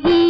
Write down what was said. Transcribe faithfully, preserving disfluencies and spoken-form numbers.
ही